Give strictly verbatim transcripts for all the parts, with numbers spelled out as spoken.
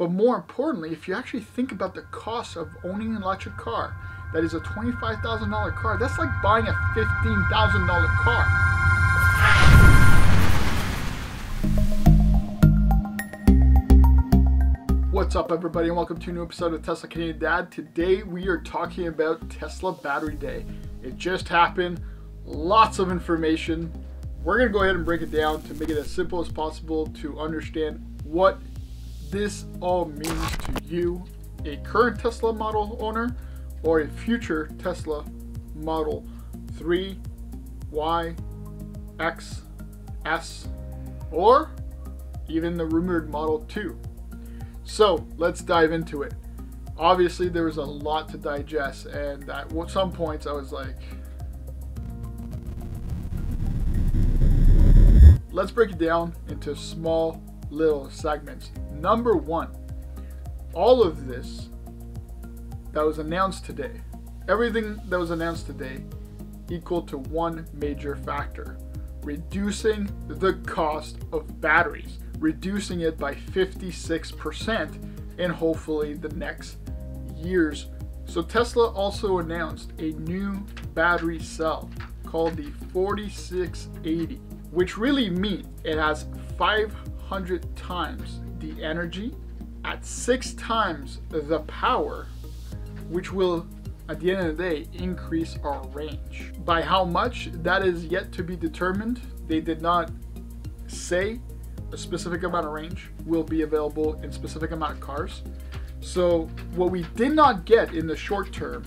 But more importantly, if you actually think about the cost of owning an electric car, that is a twenty-five thousand dollar car, that's like buying a fifteen thousand dollar car. What's up, everybody, and welcome to a new episode of Tesla Canadian Dad. Today we are talking about Tesla Battery Day. It just happened, lots of information. We're gonna go ahead and break it down to make it as simple as possible to understand what this all means to you, a current Tesla model owner or a future Tesla Model three, Y, X, S, or even the rumored Model two. So let's dive into it. Obviously, there was a lot to digest, and at some points I was like, let's break it down into small little segments. Number one, all of this that was announced today, everything that was announced today, equal to one major factor: reducing the cost of batteries. Reducing it by fifty-six percent in hopefully the next years. So Tesla also announced a new battery cell called the forty-six eighty, which really means it has five hundred times the energy at six times the power, which will, at the end of the day, increase our range. By how much, that is yet to be determined. They did not say a specific amount of range will be available in specific amount of cars. So what we did not get in the short term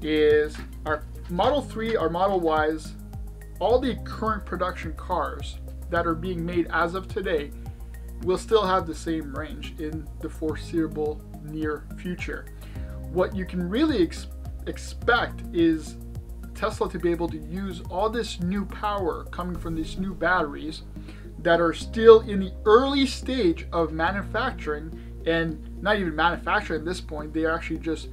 is our Model three, our Model Ys, all the current production cars that are being made as of today will still have the same range in the foreseeable near future. What you can really ex expect is Tesla to be able to use all this new power coming from these new batteries that are still in the early stage of manufacturing, and not even manufacturing at this point, they are actually just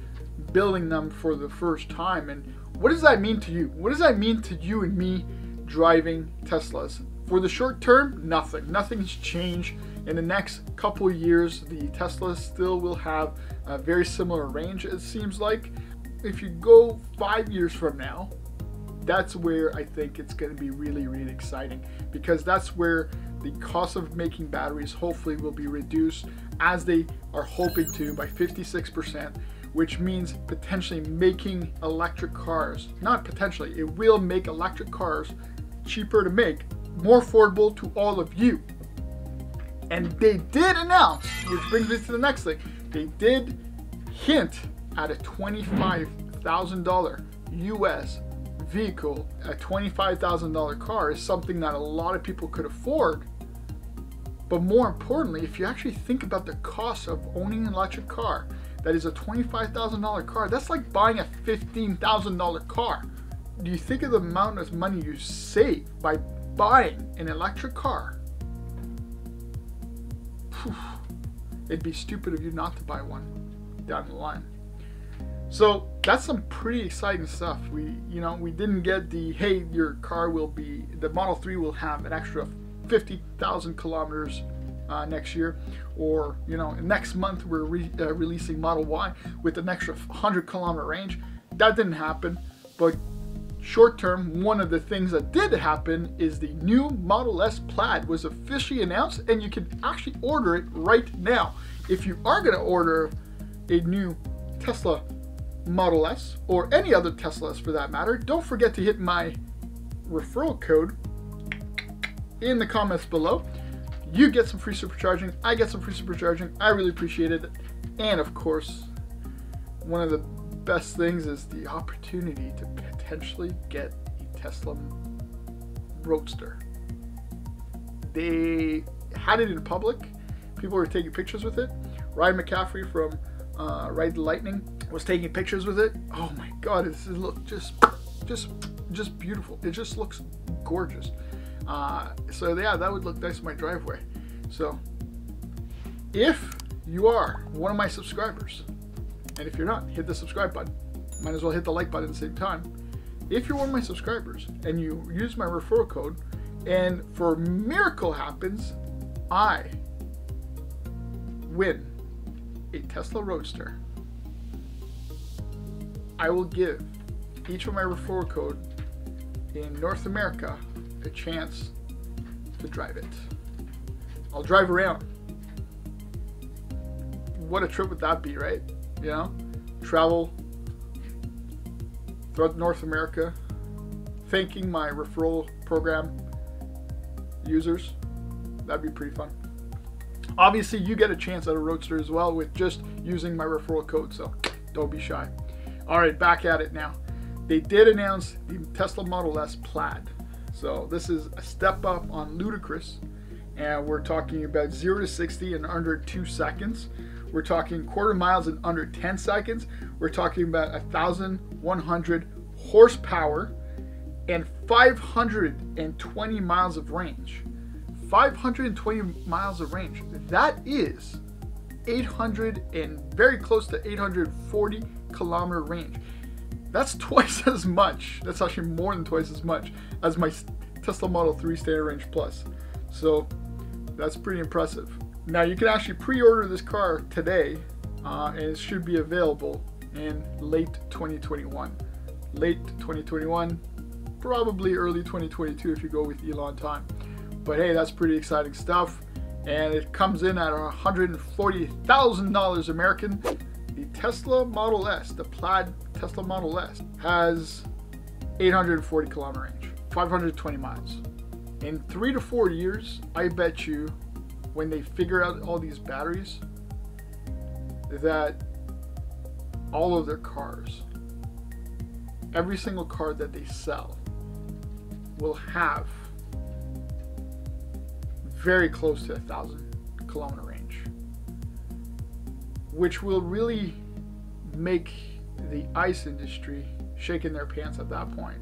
building them for the first time. And what does that mean to you? What does that mean to you and me driving Teslas? For the short term, nothing. Nothing's changed. In the next couple years, the Tesla still will have a very similar range, it seems like. If you go five years from now, that's where I think it's going to be really, really exciting, because that's where the cost of making batteries hopefully will be reduced, as they are hoping to, by fifty-six percent, which means potentially making electric cars, not potentially, it will make electric cars cheaper to make, more affordable to all of you. And they did announce, which brings me to the next thing, they did hint at a twenty-five thousand dollar U S vehicle. A twenty-five thousand dollar car is something that a lot of people could afford, but more importantly, if you actually think about the cost of owning an electric car, that is a twenty-five thousand dollar car, that's like buying a fifteen thousand dollar car. Do you think of the amount of money you save by buying an electric car? Whew. It'd be stupid of you not to buy one down the line. So that's some pretty exciting stuff. We, you know, we didn't get the, hey, your car will be, the Model three will have an extra fifty thousand kilometers uh, next year, or, you know, next month we're re uh, releasing Model Y with an extra one hundred kilometer range. That didn't happen, but short term, one of the things that did happen is the new Model S Plaid was officially announced, and you can actually order it right now. If you are gonna order a new Tesla Model S, or any other Teslas for that matter, don't forget to hit my referral code in the comments below. You get some free supercharging, I get some free supercharging, I really appreciate it. And of course, one of the best things is the opportunity to potentially get a Tesla Roadster. They had it in public, people were taking pictures with it. Ryan McCaffrey from uh, Ride the Lightning was taking pictures with it. Oh my God, this is, look, just, just, just beautiful. It just looks gorgeous. Uh, so yeah, that would look nice in my driveway. So if you are one of my subscribers, and if you're not, hit the subscribe button. Might as well hit the like button at the same time. If you're one of my subscribers and you use my referral code, and for a miracle happens, I win a Tesla Roadster, I will give each of my referral code in North America a chance to drive it. I'll drive around. What a trip would that be, right? You know, travel throughout North America, thanking my referral program users. That'd be pretty fun. Obviously, you get a chance at a Roadster as well with just using my referral code, so don't be shy. All right, back at it now. They did announce the Tesla Model S Plaid. So this is a step up on ludicrous, and we're talking about zero to sixty in under two seconds. We're talking quarter miles in under ten seconds. We're talking about one thousand one hundred horsepower and five hundred twenty miles of range. five hundred twenty miles of range. That is eight hundred and very close to eight hundred forty kilometer range. That's twice as much. That's actually more than twice as much as my Tesla Model three Standard Range Plus. So that's pretty impressive. Now you can actually pre-order this car today, uh, and it should be available in late twenty twenty-one. Late twenty twenty-one, probably early twenty twenty-two if you go with Elon time. But hey, that's pretty exciting stuff. And it comes in at one hundred forty thousand dollars American. The Tesla Model S, the Plaid Tesla Model S, has eight hundred forty kilometer range, five hundred twenty miles. In three to four years, I bet you, when they figure out all these batteries, that all of their cars, every single car that they sell, will have very close to a thousand kilometer range, which will really make the ICE industry shaking their pants at that point.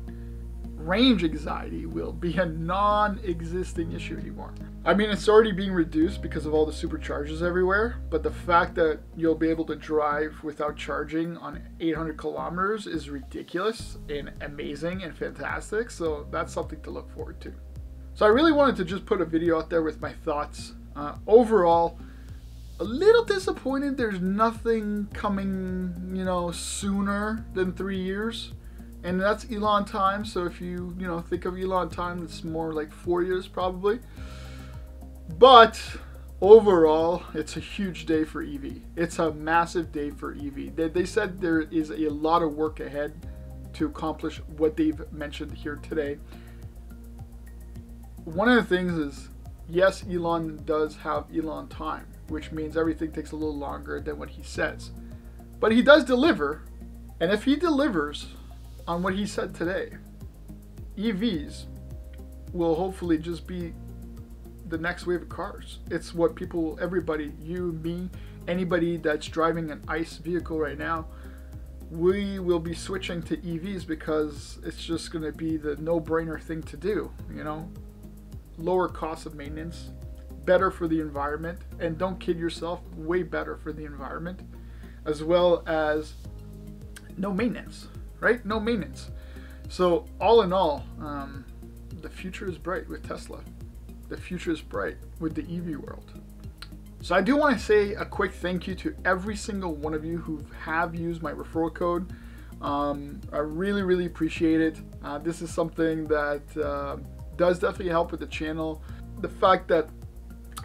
Range anxiety will be a non-existing issue anymore. I mean, it's already being reduced because of all the superchargers everywhere, but the fact that you'll be able to drive without charging on eight hundred kilometers is ridiculous and amazing and fantastic. So that's something to look forward to. So I really wanted to just put a video out there with my thoughts. Uh, overall, a little disappointed there's nothing coming, you know, sooner than three years. And that's Elon time, so if you, you know, think of Elon time, it's more like four years probably. But overall, it's a huge day for E V. It's a massive day for E V. They, they said there is a lot of work ahead to accomplish what they've mentioned here today. One of the things is, yes, Elon does have Elon time, which means everything takes a little longer than what he says. But he does deliver, and if he delivers on what he said today, E Vs will hopefully just be the next wave of cars. It's what people, everybody, you, me, anybody that's driving an ICE vehicle right now, we will be switching to E Vs because it's just going to be the no-brainer thing to do, you know? Lower cost of maintenance, better for the environment, and don't kid yourself, way better for the environment, as well as no maintenance, right? No maintenance. So all in all, um, the future is bright with Tesla. The future is bright with the E V world. So I do want to say a quick thank you to every single one of you who have used my referral code. Um, I really, really appreciate it. Uh, this is something that uh, does definitely help with the channel. The fact that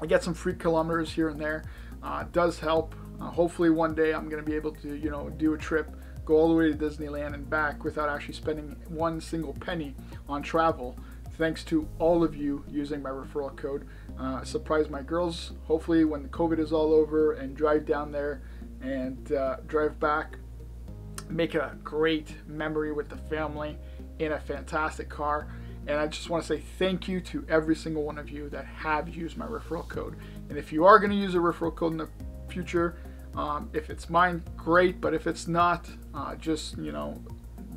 I get some free kilometers here and there uh, does help. Uh, hopefully one day I'm going to be able to, you know, do a trip, go all the way to Disneyland and back without actually spending one single penny on travel, thanks to all of you using my referral code. Uh, surprise my girls, hopefully, when the COVID is all over, and drive down there and uh, drive back. Make a great memory with the family in a fantastic car. And I just want to say thank you to every single one of you that have used my referral code. And if you are going to use a referral code in the future, um, if it's mine, great. But if it's not, uh, just, you know,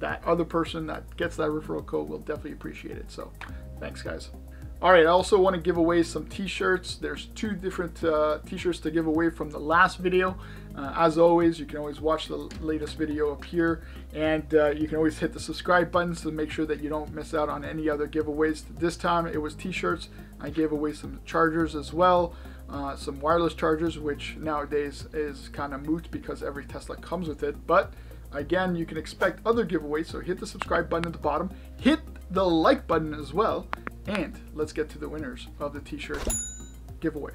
that other person that gets that referral code will definitely appreciate it. So thanks, guys. All right. I also want to give away some t-shirts. There's two different uh, t-shirts to give away from the last video. Uh, as always, you can always watch the latest video up here, and uh, you can always hit the subscribe button to make sure that you don't miss out on any other giveaways. This time it was t-shirts. I gave away some chargers as well. uh, some wireless chargers, which nowadays is kind of moot because every Tesla comes with it. But again, you can expect other giveaways, so hit the subscribe button at the bottom, hit the like button as well, and let's get to the winners of the t-shirt giveaway.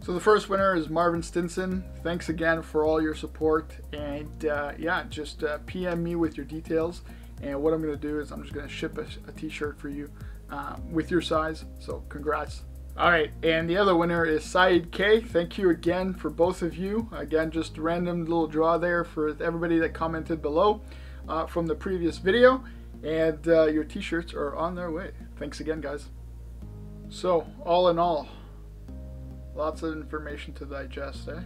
So the first winner is Marvin Stinson. Thanks again for all your support, and uh, yeah, just uh, P M me with your details, and what I'm gonna do is I'm just gonna ship a, a t-shirt for you um, with your size, so congrats. All right, and the other winner is Saeed K. Thank you again for both of you. Again, just random little draw there for everybody that commented below uh, from the previous video, and uh, your t-shirts are on their way. Thanks again, guys. So all in all, lots of information to digest, eh?